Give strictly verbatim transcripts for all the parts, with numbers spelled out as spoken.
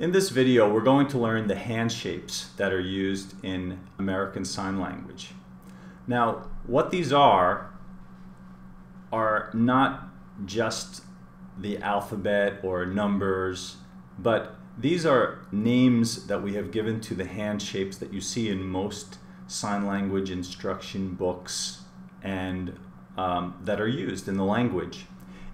In this video, we're going to learn the hand shapes that are used in American Sign Language. Now, what these are, are not just the alphabet or numbers, but these are names that we have given to the hand shapes that you see in most sign language instruction books and um, that are used in the language.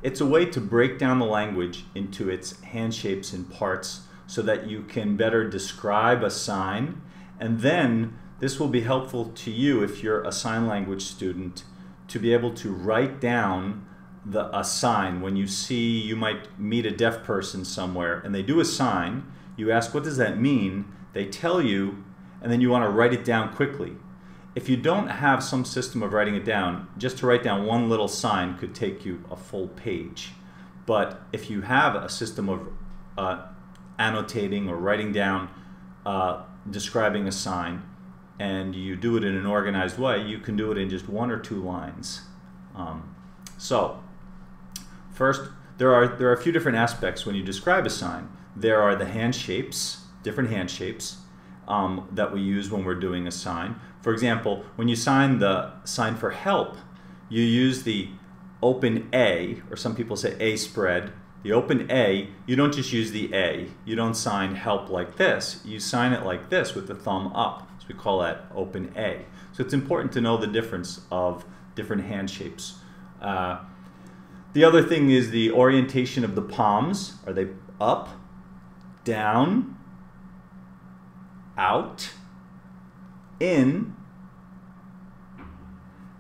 It's a way to break down the language into its hand shapes and parts, so that you can better describe a sign, and then this will be helpful to you if you're a sign language student to be able to write down the, a sign. When you see, you might meet a deaf person somewhere and they do a sign, you ask what does that mean, they tell you, and then you want to write it down quickly. If you don't have some system of writing it down, just to write down one little sign could take you a full page. But if you have a system of uh, annotating or writing down, uh, describing a sign, and you do it in an organized way, you can do it in just one or two lines. Um, so, first, there are, there are a few different aspects when you describe a sign. There are the hand shapes, different hand shapes, um, that we use when we're doing a sign. For example, when you sign the sign for help, you use the open A, or some people say A spread. The open A, you don't just use the A. You don't sign help like this. You sign it like this with the thumb up. So we call that open A. So it's important to know the difference of different hand shapes. Uh, the other thing is the orientation of the palms. Are they up, down, out, in,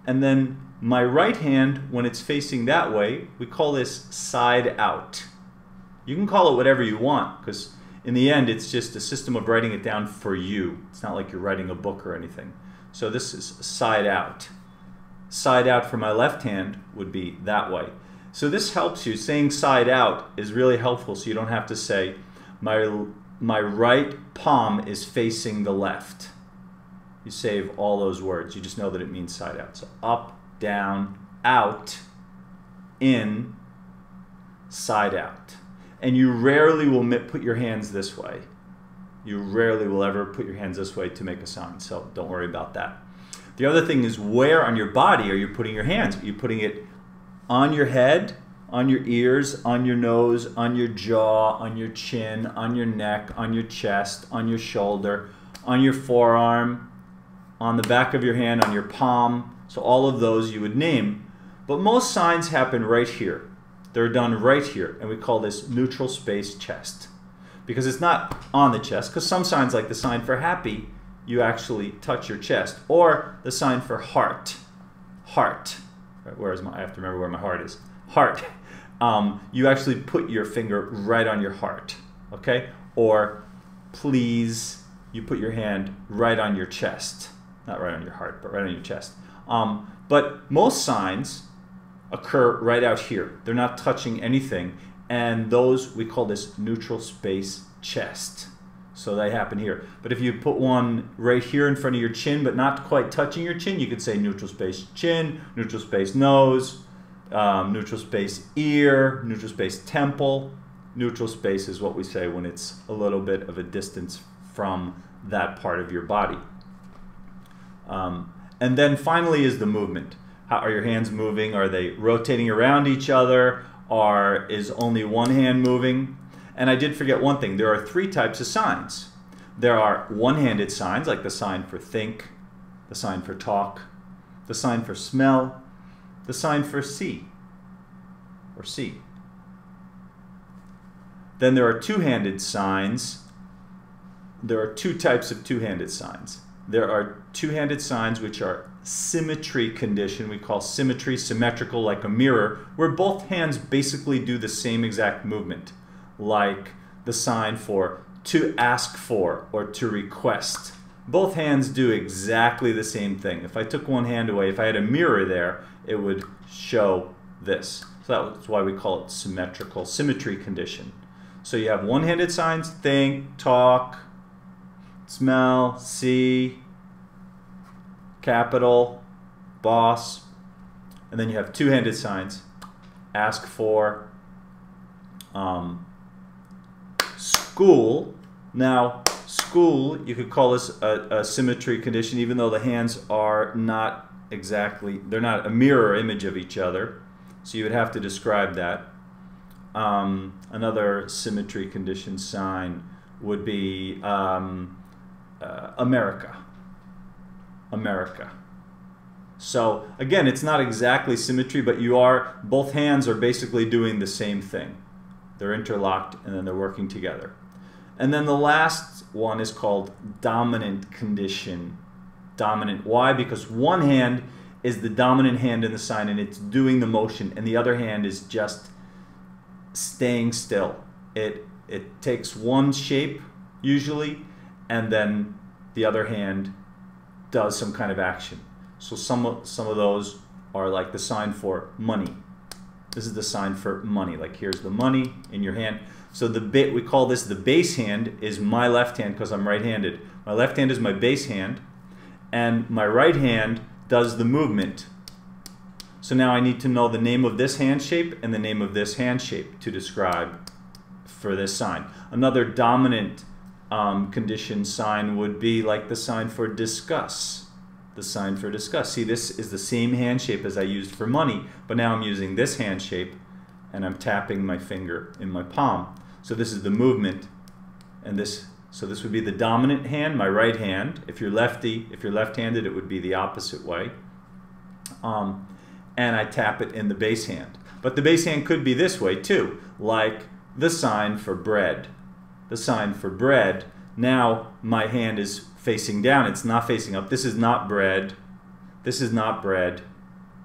and then my right hand, when it's facing that way, we call this side out. You can call it whatever you want, because in the end, it's just a system of writing it down for you. It's not like you're writing a book or anything. So this is side out. Side out for my left hand would be that way. So this helps you. Saying side out is really helpful, so you don't have to say, my, my right palm is facing the left. You save all those words. You just know that it means side out. So up, down, out, in, side out. And you rarely will put your hands this way. You rarely will ever put your hands this way to make a sign, so don't worry about that. The other thing is, where on your body are you putting your hands? Are you putting it on your head, on your ears, on your nose, on your jaw, on your chin, on your neck, on your chest, on your shoulder, on your forearm, on the back of your hand, on your palm? So all of those you would name, but most signs happen right here. They're done right here, and we call this neutral space chest, because it's not on the chest, because some signs, like the sign for happy, you actually touch your chest, or the sign for heart, heart, right, where is my, I have to remember where my heart is, heart, um, you actually put your finger right on your heart, okay? Or please, you put your hand right on your chest, not right on your heart, but right on your chest. Um, but most signs occur right out here. They're not touching anything, and those, we call this neutral space chest. So they happen here. But if you put one right here in front of your chin, but not quite touching your chin, you could say neutral space chin, neutral space nose, um, neutral space ear, neutral space temple. Neutral space is what we say when it's a little bit of a distance from that part of your body. Um, And then finally is the movement. How are your hands moving? Are they rotating around each other? Or is only one hand moving? And I did forget one thing. There are three types of signs. There are one-handed signs, like the sign for think, the sign for talk, the sign for smell, the sign for see, or see. Then there are two-handed signs. There are two types of two-handed signs. There are two-handed signs which are symmetry condition. We call symmetry symmetrical, like a mirror, where both hands basically do the same exact movement, like the sign for to ask for or to request. Both hands do exactly the same thing. If I took one hand away, if I had a mirror there, it would show this. So that's why we call it symmetrical, symmetry condition. So you have one-handed signs, think, talk, smell, see, capital, boss, and then you have two-handed signs, ask for, um, school. Now, school, you could call this a, a symmetry condition, even though the hands are not exactly, they're not a mirror image of each other. So you would have to describe that. Um, another symmetry condition sign would be um, uh, America. America. So again, it's not exactly symmetry, but you are, both hands are basically doing the same thing. They're interlocked and then they're working together. And then the last one is called dominant condition. Dominant. Why? Because one hand is the dominant hand in the sign and it's doing the motion, and the other hand is just staying still. It, it takes one shape usually, and then the other hand does some kind of action. So some, some of those are like the sign for money. This is the sign for money. Like here's the money in your hand. So the bit, we call this the base hand, is my left hand because I'm right-handed. My left hand is my base hand, and my right hand does the movement. So now I need to know the name of this hand shape and the name of this hand shape to describe for this sign. Another dominant um, condition sign would be like the sign for discuss. The sign for discuss. See, this is the same hand shape as I used for money, but now I'm using this hand shape and I'm tapping my finger in my palm. So this is the movement, and this, so this would be the dominant hand, my right hand. If you're lefty, if you're left-handed, it would be the opposite way. Um, and I tap it in the base hand. But the base hand could be this way too, like the sign for bread. The sign for bread, now my hand is facing down, it's not facing up. This is not bread, this is not bread.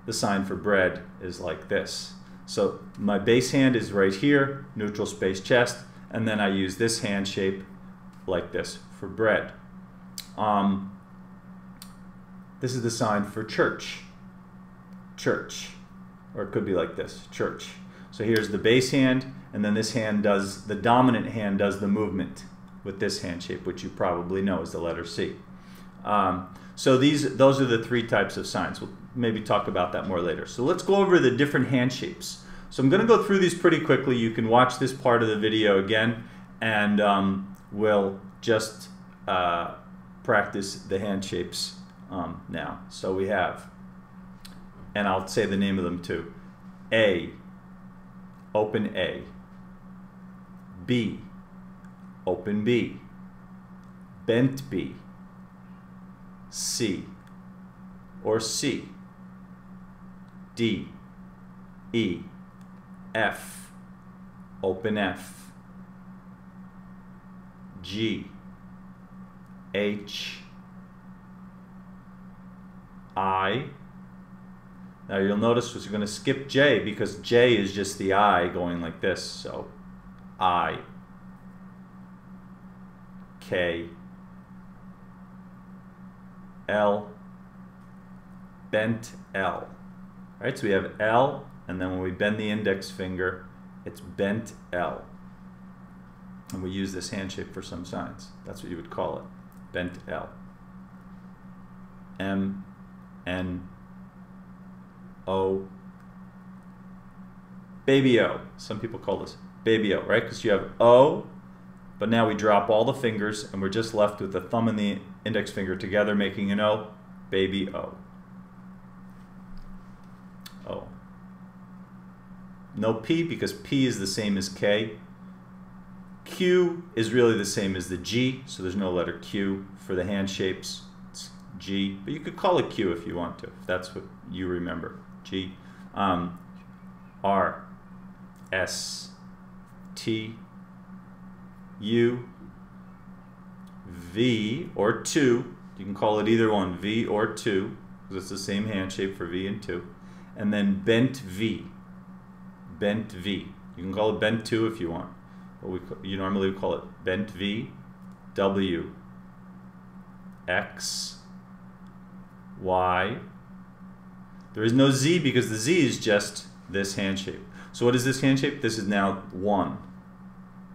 The sign for bread is like this. So my base hand is right here, neutral space chest, and then I use this hand shape like this for bread. Um, this is the sign for church. Church, or it could be like this, church. So here's the base hand, and then this hand does, the dominant hand does the movement with this hand shape, which you probably know is the letter C. Um, so these, those are the three types of signs. We'll maybe talk about that more later. So let's go over the different hand shapes. So I'm going to go through these pretty quickly. You can watch this part of the video again, and um, we'll just uh, practice the hand shapes um, now. So we have, and I'll say the name of them too. A, open A. B, open B. Bent B. C, or C. D, E. F, open F. G, H, I. Now you'll notice we're going to skip J because J is just the I going like this. So I, K, L, bent L. All right, so we have L, and then when we bend the index finger, it's bent L. And we use this hand shape for some signs. That's what you would call it, bent L. M, N, O, baby O. Some people call this baby O, right? Because you have O, but now we drop all the fingers and we're just left with the thumb and the index finger together making an O, baby O. O. No P because P is the same as K. Q is really the same as the G, so there's no letter Q for the hand shapes. It's G, but you could call it Q if you want to, if that's what you remember. G, um, R, S, T, U, V, or two. You can call it either one, V or two, because it's the same hand shape for V and two. And then bent V, bent V. You can call it bent two if you want. But we, you normally call it bent V, W, X, Y. There is no Z because the Z is just this hand shape. So what is this hand shape? This is now one.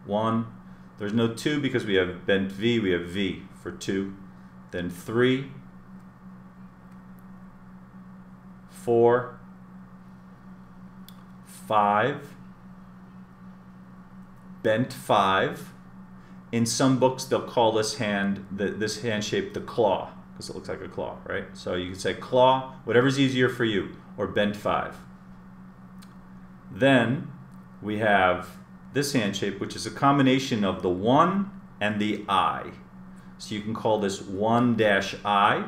one. There's no two because we have bent V. We have V for two. Then three. four. five. Bent five. in some books they'll call this hand, the, this hand shape, the claw, because it looks like a claw, right? So you can say claw, whatever's easier for you, or bent five. Then we have this hand shape, which is a combination of the one and the I. So you can call this one dash I,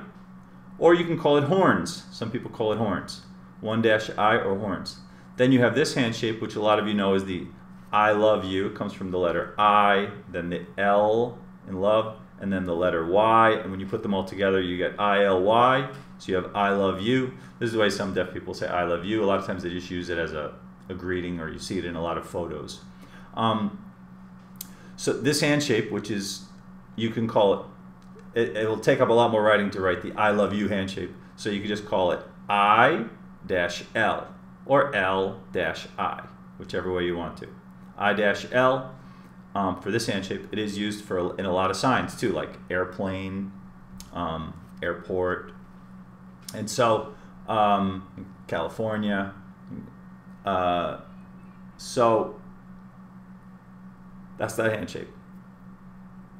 or you can call it horns. Some people call it horns. one dash I or horns. Then you have this hand shape, which a lot of you know is the I love you. It comes from the letter I, then the L in love, and then the letter Y. And when you put them all together, you get I L Y. So you have I love you. This is the way some deaf people say I love you. A lot of times they just use it as a, a greeting, or you see it in a lot of photos. Um, so this hand shape, which is, you can call it, it, it'll take up a lot more writing to write the I love you hand shape. So you can just call it I dash L or L dash I, whichever way you want to. I dash L, um, for this hand shape, it is used for in a lot of signs too, like airplane, um, airport. And so, um, California, uh, so that's that hand shape.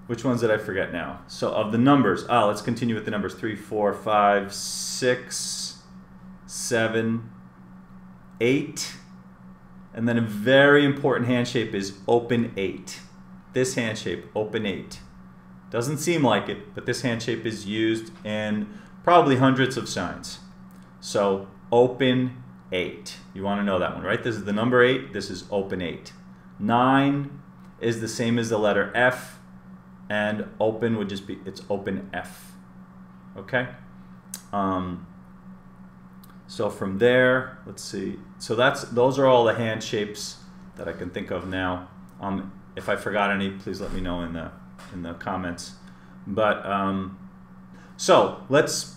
Which ones did I forget now? So of the numbers, ah, let's continue with the numbers. Three, four, five, six, seven, eight. And then a very important hand shape is open eight. This hand shape, open eight. Doesn't seem like it, but this hand shape is used in probably hundreds of signs. So open eight. You want to know that one, right? This is the number eight. This is open eight. Nine is the same as the letter F. And open would just be, it's open F, okay? Um, so from there, let's see. So that's, those are all the hand shapes that I can think of now. Um, if I forgot any, please let me know in the, in the comments. But, um, so let's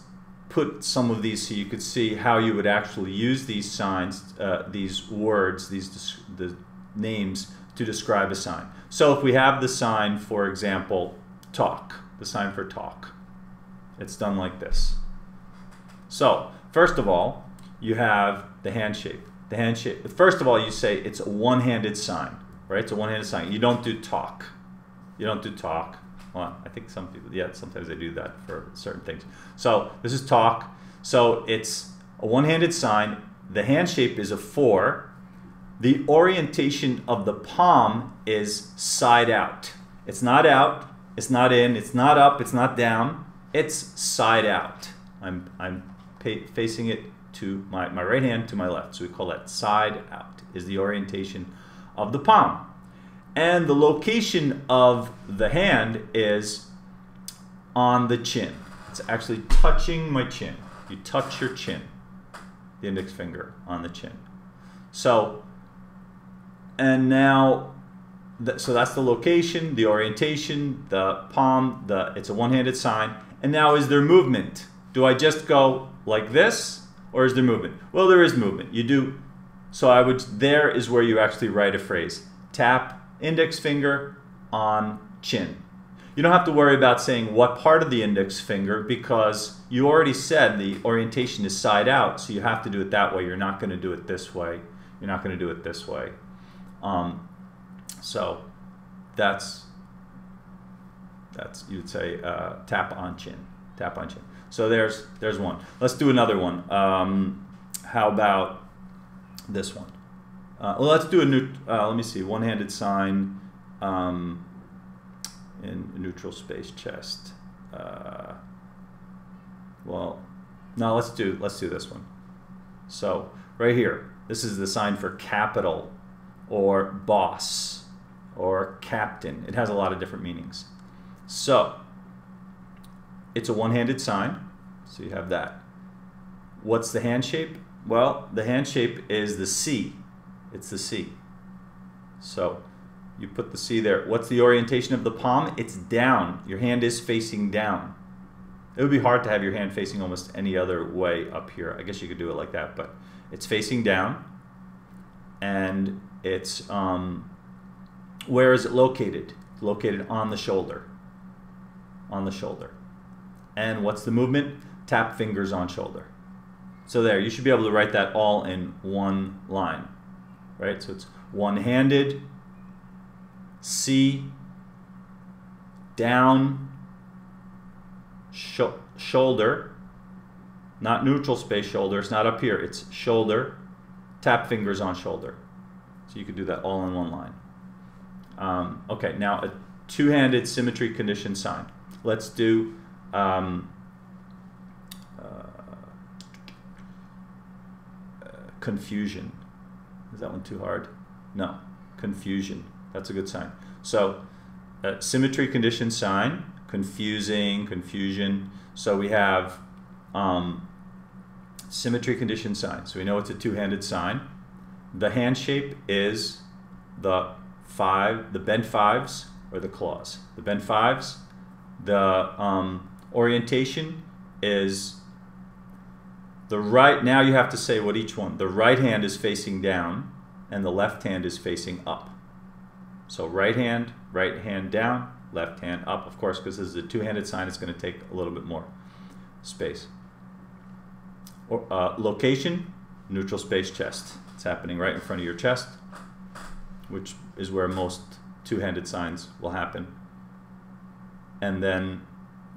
put some of these so you could see how you would actually use these signs, uh, these words, these the names, to describe a sign. So if we have the sign, for example, talk, the sign for talk, it's done like this. So first of all, you have the hand shape. The hand shape, first of all, you say it's a one-handed sign, right? It's a one-handed sign. You don't do talk. You don't do talk. Well, I think some people, yeah, sometimes they do that for certain things. So this is talk. So it's a one-handed sign. The hand shape is a four. The orientation of the palm is side out. It's not out, it's not in, it's not up, it's not down. It's side out. I'm, I'm facing it to my, my right hand to my left. So we call that side out, is the orientation of the palm. And the location of the hand is on the chin. It's actually touching my chin. You touch your chin, the index finger on the chin. So, and now, so that's the location, the orientation, the palm, the, it's a one-handed sign. And now is there movement? Do I just go like this, or is there movement? Well, there is movement. You do, so I would, there is where you actually write a phrase. Tap index finger on chin. You don't have to worry about saying what part of the index finger, because you already said the orientation is side out, so you have to do it that way. You're not gonna do it this way. You're not gonna do it this way. Um, so that's, that's, you'd say, uh, tap on chin, tap on chin. So there's, there's one. Let's do another one. Um, how about this one? Uh, well, let's do a new, uh, let me see, one-handed sign, um, in neutral space chest. Uh, well, no, let's do, let's do this one. So right here, this is the sign for capital, or boss, or captain. It has a lot of different meanings. So it's a one-handed sign, so you have that. What's the hand shape? Well, the hand shape is the C. It's the C. So you put the C there. What's the orientation of the palm? It's down. Your hand is facing down. It would be hard to have your hand facing almost any other way up here. I guess you could do it like that, but it's facing down. And it's, um, where is it located? Located on the shoulder, on the shoulder. And what's the movement? Tap fingers on shoulder. So there, you should be able to write that all in one line, right? So it's one-handed, C, down sh shoulder, not neutral space shoulder, it's not up here, it's shoulder, tap fingers on shoulder. So you could do that all in one line. Um, okay, now a two-handed symmetry condition sign. Let's do um, uh, uh, confusion. Is that one too hard? No, confusion. That's a good sign. So uh, symmetry condition sign, confusing, confusion. So we have um, symmetry condition sign. So we know it's a two-handed sign. The hand shape is the five, the bent fives or the claws. The bent fives. The um, orientation is the right. Now you have to say what each one. The right hand is facing down, and the left hand is facing up. So right hand, right hand down, left hand up. Of course, because this is a two-handed sign, it's going to take a little bit more space. Or, uh, location, neutral space chest. It's happening right in front of your chest, which is where most two-handed signs will happen. And then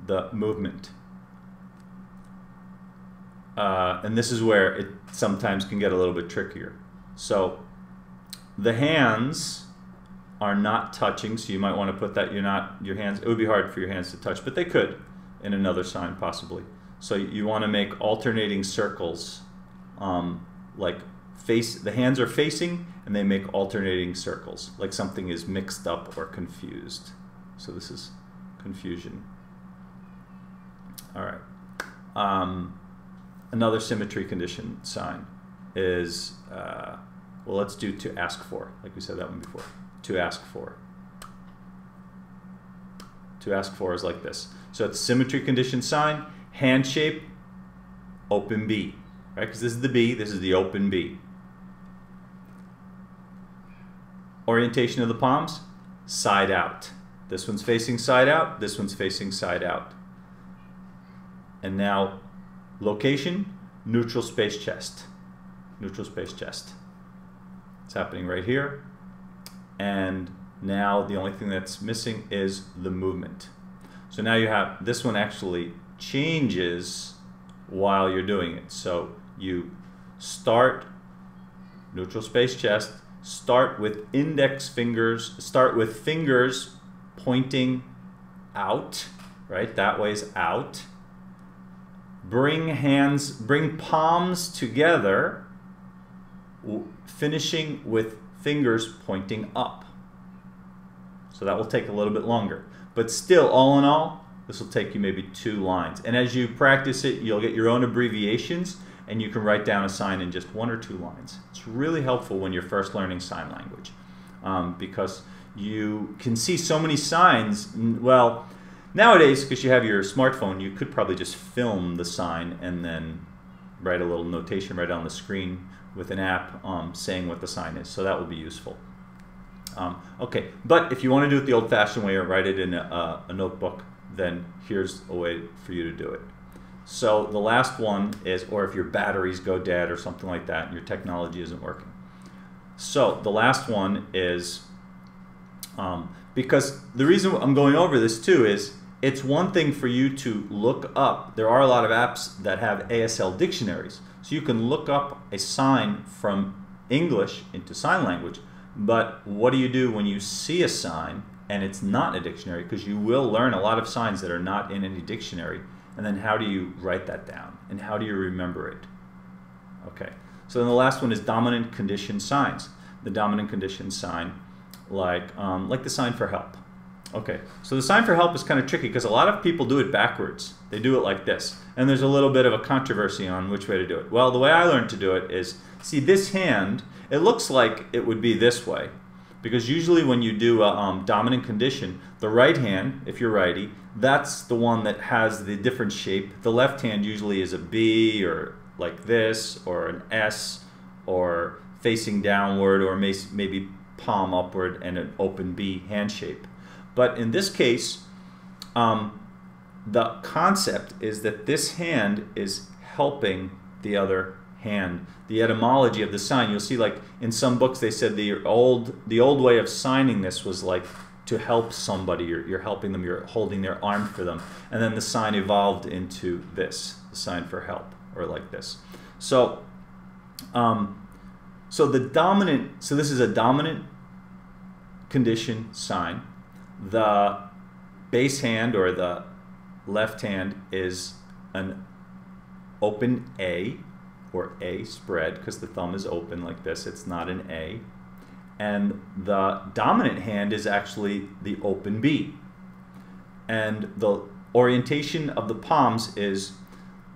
the movement. Uh, and this is where it sometimes can get a little bit trickier. So the hands are not touching, so you might want to put that you're not your hands. It would be hard for your hands to touch, but they could in another sign possibly. So you want to make alternating circles, um, like face. The hands are facing, and they make alternating circles, like something is mixed up or confused. So this is confusion. All right. Um, another symmetry condition sign is, uh, well, let's do to ask for. Like we said that one before. To ask for. To ask for is like this. So it's symmetry condition sign, hand shape, open B. Right? Because this is the B, this is the open B. Orientation of the palms, side out. This one's facing side out, this one's facing side out. And now location, neutral space chest. Neutral space chest. It's happening right here. And now the only thing that's missing is the movement. So now you have this one actually changes while you're doing it. So you start neutral space chest, start with index fingers, start with fingers pointing out, right? That way's out. Bring hands, bring palms together, finishing with fingers pointing up. So that will take a little bit longer. But still, all in all, this will take you maybe two lines. And as you practice it, you'll get your own abbreviations, and you can write down a sign in just one or two lines. It's really helpful when you're first learning sign language, um, because you can see so many signs. Well, nowadays, because you have your smartphone, you could probably just film the sign and then write a little notation right on the screen with an app um, saying what the sign is. So that will be useful. Um, okay, but if you want to do it the old-fashioned way or write it in a, a notebook, then here's a way for you to do it. So the last one is, or if your batteries go dead or something like that and your technology isn't working. So the last one is, Um, because the reason I'm going over this too is it's one thing for you to look up. There are a lot of apps that have A S L dictionaries, so you can look up a sign from English into sign language. But what do you do when you see a sign and it's not in a dictionary? Because you will learn a lot of signs that are not in any dictionary. And then how do you write that down? And how do you remember it? Okay. So then the last one is dominant condition signs. The dominant condition sign, like um, like the sign for help. Okay, so the sign for help is kind of tricky because a lot of people do it backwards. They do it like this. And there's a little bit of a controversy on which way to do it. Well, the way I learned to do it is, see this hand, it looks like it would be this way. Because usually when you do a um, dominant condition, the right hand, if you're righty, that's the one that has the different shape. The left hand usually is a B or like this or an S or facing downward or maybe palm upward and an open B hand shape. But in this case, um, the concept is that this hand is helping the other hand. The etymology of the sign, you'll see, like in some books they said the old the old way of signing this was like to help somebody. You're, you're helping them, you're holding their arm for them. And then the sign evolved into this, the sign for help, or like this. So, um, so the dominant, so this is a dominant condition sign. The base hand, or the left hand, is an open A, or A spread, because the thumb is open like this, it's not an A. And the dominant hand is actually the open B. And the orientation of the palms is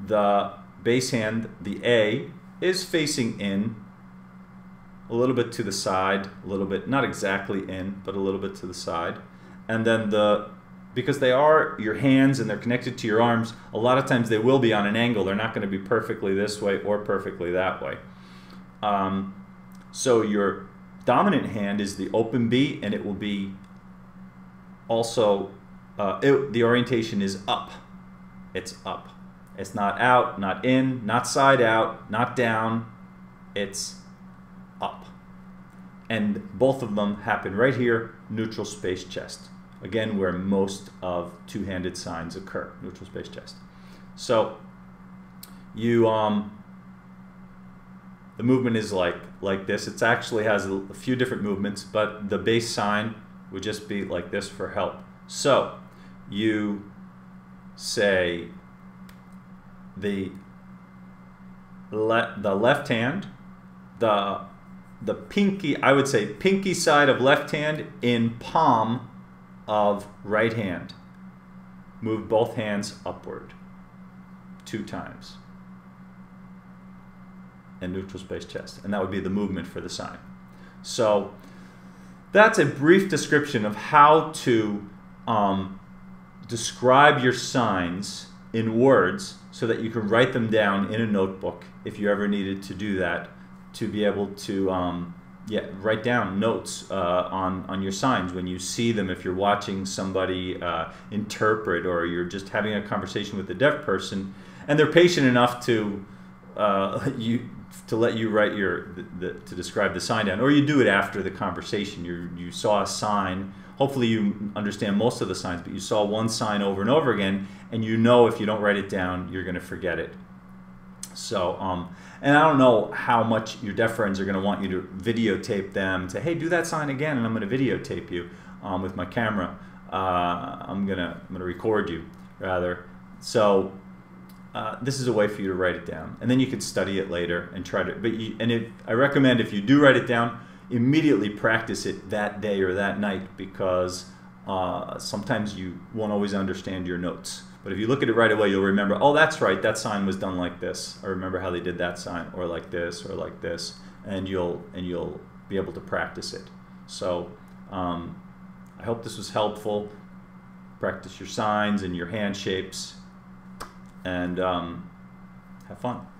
the base hand, the A, is facing in, a little bit to the side, a little bit, not exactly in, but a little bit to the side. And then the, because they are your hands and they're connected to your arms, a lot of times they will be on an angle. They're not going to be perfectly this way or perfectly that way. Um, so your dominant hand is the open B, and it will be also, uh, it, the orientation is up. It's up. It's not out, not in, not side out, not down. It's up. And both of them happen right here, neutral space chest. Again, where most of two-handed signs occur, neutral space chest. So you, um, the movement is like, like this. It actually has a few different movements, but the base sign would just be like this for help. So you say the, le the left hand, the the pinky, I would say pinky side of left hand in palm of right hand. Move both hands upward two times. And neutral space chest. And that would be the movement for the sign. So that's a brief description of how to um, describe your signs in words so that you can write them down in a notebook if you ever needed to do that, to be able to um, yeah, write down notes uh, on, on your signs when you see them, if you're watching somebody uh, interpret, or you're just having a conversation with a deaf person and they're patient enough to, uh, you, to let you write your, the, the, to describe the sign down, or you do it after the conversation. You, you saw a sign, hopefully you understand most of the signs, but you saw one sign over and over again, and you know if you don't write it down, you're going to forget it. So, um, and I don't know how much your deaf friends are going to want you to videotape them, to, hey, do that sign again, and I'm going to videotape you um, with my camera. Uh, I'm going to I'm going to record you, rather. So uh, this is a way for you to write it down. And then you can study it later and try to, but you, and if, I recommend if you do write it down, immediately practice it that day or that night, because uh, sometimes you won't always understand your notes. But if you look at it right away, you'll remember, oh, that's right, that sign was done like this. I remember how they did that sign, or like this, or like this, and you'll, and you'll be able to practice it. So um, I hope this was helpful. Practice your signs and your hand shapes, and um, have fun.